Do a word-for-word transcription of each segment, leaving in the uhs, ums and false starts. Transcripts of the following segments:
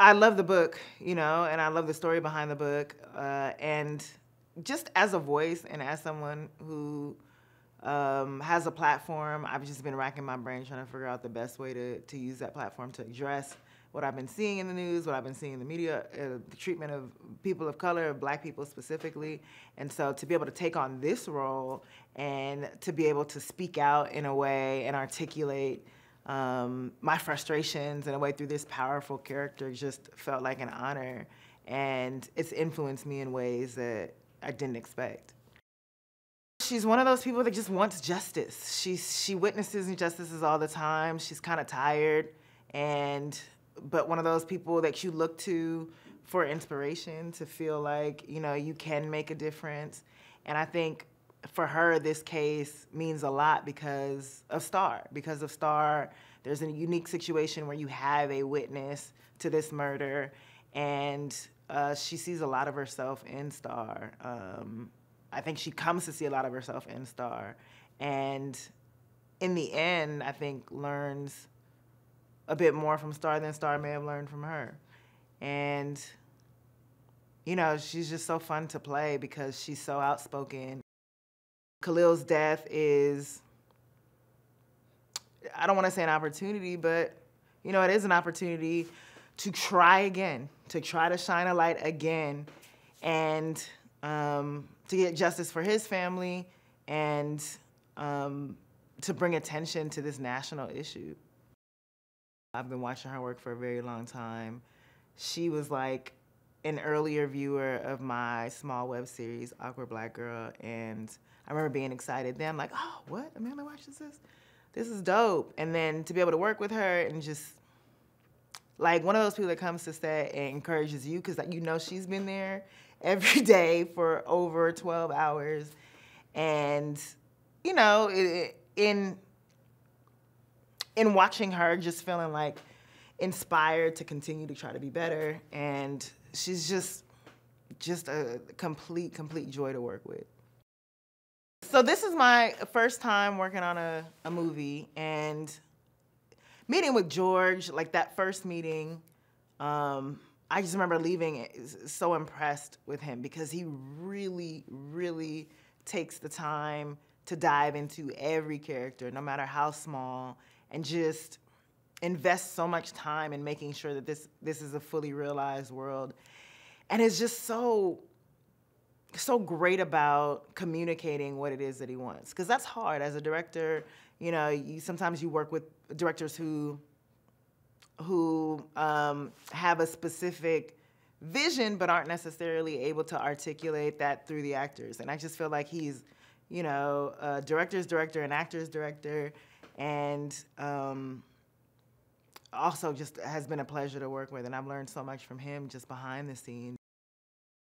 I love the book, you know, and I love the story behind the book. Uh, and just as a voice and as someone who um, has a platform, I've just been racking my brain trying to figure out the best way to, to use that platform to address what I've been seeing in the news, what I've been seeing in the media, uh, the treatment of people of color, black people specifically. And so to be able to take on this role and to be able to speak out in a way and articulate um, my frustrations in a way through this powerful character just felt like an honor. And it's influenced me in ways that I didn't expect. She's one of those people that just wants justice. She, she witnesses injustices all the time. She's kind of tired, and but one of those people that you look to for inspiration, to feel like, you know, you can make a difference. And I think for her, this case means a lot because of Star. Because of Star, there's a unique situation where you have a witness to this murder, and uh, she sees a lot of herself in Star. Um, I think she comes to see a lot of herself in Star. And in the end, I think learns a bit more from Star than Star may have learned from her. And, you know, she's just so fun to play because she's so outspoken. Khalil's death is, I don't want to say an opportunity, but, you know, it is an opportunity to try again, to try to shine a light again, and um, to get justice for his family, and um, to bring attention to this national issue. I've been watching her work for a very long time. She was like an earlier viewer of my small web series, Awkward Black Girl, and I remember being excited then, like, oh, what? Amanda watches this? This is dope. And then to be able to work with her and just, like, one of those people that comes to set and encourages you, because like, you know she's been there every day for over twelve hours. And, you know, it, it, in... In watching her, just feeling like inspired to continue to try to be better. And she's just, just a complete, complete joy to work with. So this is my first time working on a, a movie, and meeting with George, like that first meeting, um, I just remember leaving so impressed with him because he really, really takes the time to dive into every character, no matter how small, and just invest so much time in making sure that this, this is a fully realized world. And it's just so, so great about communicating what it is that he wants. Because that's hard as a director. You know, you, sometimes you work with directors who, who um, have a specific vision but aren't necessarily able to articulate that through the actors. And I just feel like he's, you know, a director's director, an actor's director, and um, also just has been a pleasure to work with, and I've learned so much from him just behind the scenes.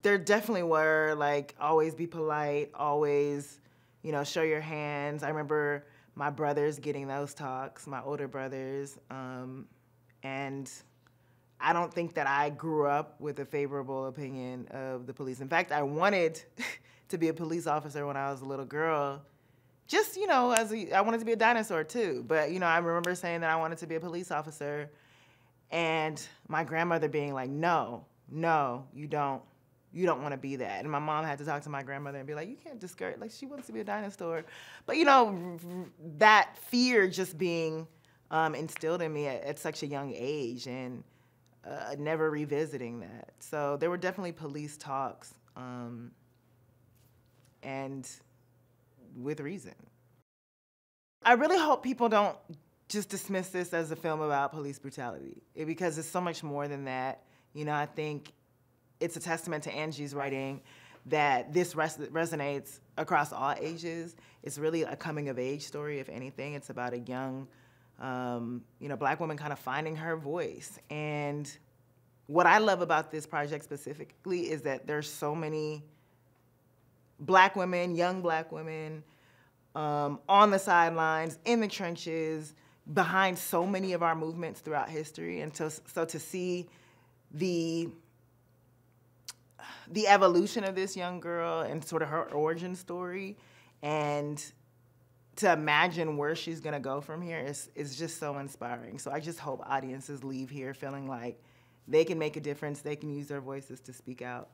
There definitely were, like, always be polite, always, you know, show your hands. I remember my brothers getting those talks, my older brothers, um, and I don't think that I grew up with a favorable opinion of the police. In fact, I wanted to be a police officer when I was a little girl. Just, you know, as a, I wanted to be a dinosaur too, but, you know, I remember saying that I wanted to be a police officer, and my grandmother being like, no, no, you don't, you don't want to be that. And my mom had to talk to my grandmother and be like, you can't discourage, like, she wants to be a dinosaur. But, you know, that fear just being um, instilled in me at, at such a young age, and uh, never revisiting that. So there were definitely police talks, um, and with reason. I really hope people don't just dismiss this as a film about police brutality, it, because it's so much more than that. You know, I think it's a testament to Angie's writing that this res resonates across all ages. It's really a coming-of-age story, if anything. It's about a young, um, you know, black woman kind of finding her voice. And what I love about this project specifically is that there's so many black women, young black women, um, on the sidelines, in the trenches, behind so many of our movements throughout history. And to, so to see the, the evolution of this young girl and sort of her origin story, and to imagine where she's gonna go from here is, is just so inspiring. So I just hope audiences leave here feeling like they can make a difference. They can use their voices to speak out.